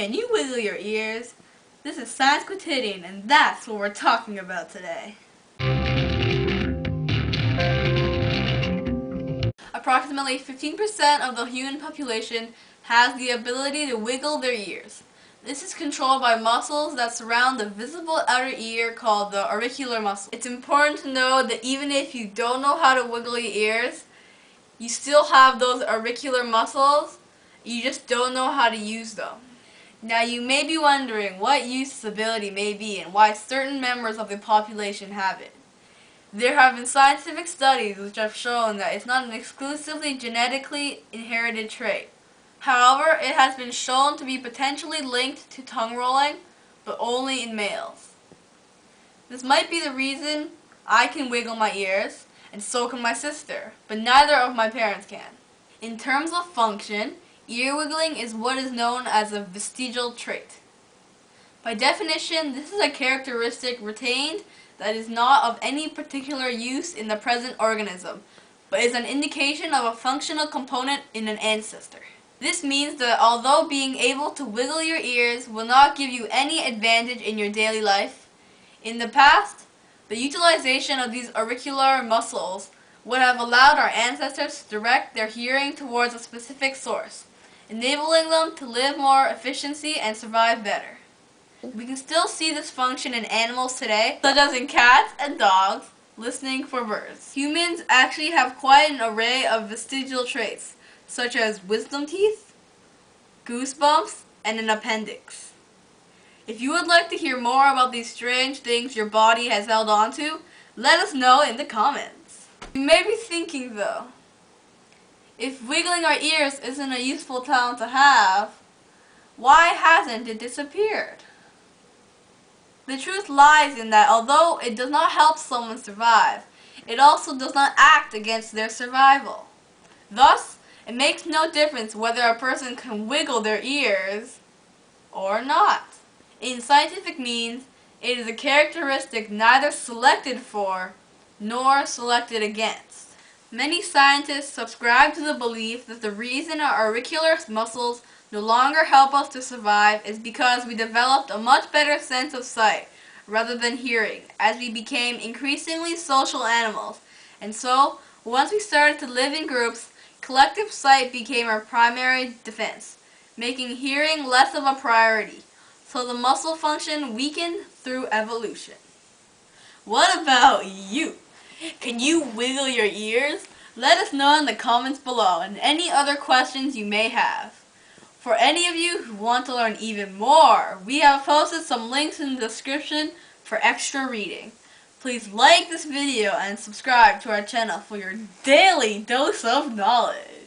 Can you wiggle your ears? This is Science Quotidian, and that's what we're talking about today. Approximately 15% of the human population has the ability to wiggle their ears. This is controlled by muscles that surround the visible outer ear called the auricular muscle. It's important to know that even if you don't know how to wiggle your ears, you still have those auricular muscles, you just don't know how to use them. Now you may be wondering what use this ability may be and why certain members of the population have it. There have been scientific studies which have shown that it's not an exclusively genetically inherited trait. However, it has been shown to be potentially linked to tongue rolling, but only in males. This might be the reason I can wiggle my ears, and so can my sister, but neither of my parents can. In terms of function, ear wiggling is what is known as a vestigial trait. By definition, this is a characteristic retained that is not of any particular use in the present organism, but is an indication of a functional component in an ancestor. This means that although being able to wiggle your ears will not give you any advantage in your daily life, in the past, the utilization of these auricular muscles would have allowed our ancestors to direct their hearing towards a specific source, enabling them to live more efficiently and survive better. We can still see this function in animals today, such as in cats and dogs, listening for birds. Humans actually have quite an array of vestigial traits, such as wisdom teeth, goosebumps, and an appendix. If you would like to hear more about these strange things your body has held on to, let us know in the comments. You may be thinking though, if wiggling our ears isn't a useful talent to have, why hasn't it disappeared? The truth lies in that although it does not help someone survive, it also does not act against their survival. Thus, it makes no difference whether a person can wiggle their ears or not. In scientific means, it is a characteristic neither selected for nor selected against. Many scientists subscribe to the belief that the reason our auricular muscles no longer help us to survive is because we developed a much better sense of sight rather than hearing as we became increasingly social animals, and so once we started to live in groups, collective sight became our primary defense, making hearing less of a priority, so the muscle function weakened through evolution. What about you? Can you wiggle your ears? Let us know in the comments below and any other questions you may have. For any of you who want to learn even more, we have posted some links in the description for extra reading. Please like this video and subscribe to our channel for your daily dose of knowledge.